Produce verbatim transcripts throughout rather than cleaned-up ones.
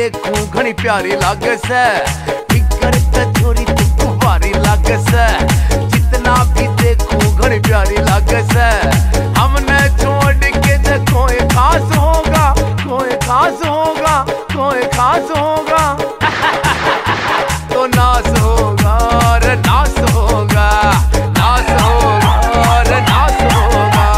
देखू घनी प्यारी लागे से, बिगड़ त छोरी तू भारी लागे से, जितना भी देखू घनी प्यारी लागे से। हमने छोड़ के तो कोई खास होगा, कोई खास होगा, कोई खास होगा, तो नास होगा रे नास होगा, नास होगा रे नास होगा।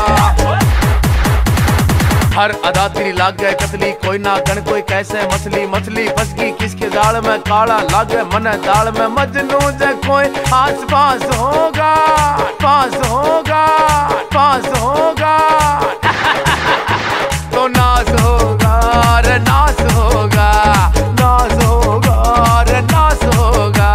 हर अदा तेरी लाग गए कतली, कोई ना गण कोई कैसे मछली, मछली फस गई किसके जाल में, काला लागे मन दाल में, मजनू से कोई आस पास होगा, पास होगा, पास होगा, तो नास होगा रे नास होगा, नास होगा रे नास होगा।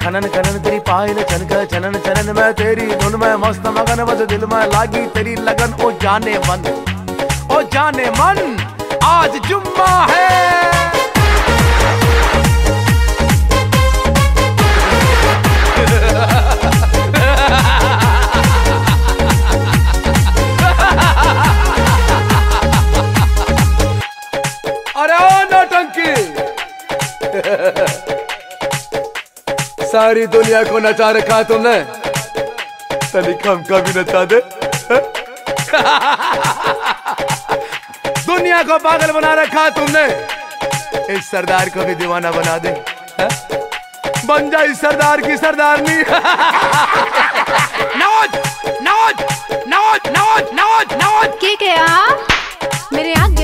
खनन खनन तेरी पायल छनक छनन चनन में, तेरी धुन में मस्त मगन, बस दिल में लागी तेरी लगन। ओ जाने मन, ओ जाने मन, आज जुम्मा है, अरे ओ नौटंकी, सारी दुनिया को नचा रखा तुमने, तनिक हमका भी नचा दे। दुनिया को पागल बना रखा तुमने, इस सरदार को भी दीवाना बना दे, बन जा इस सरदार की सरदारनी। नवाज नवाज नवाज नवाज नवाज नवाज, क्या मेरे आगे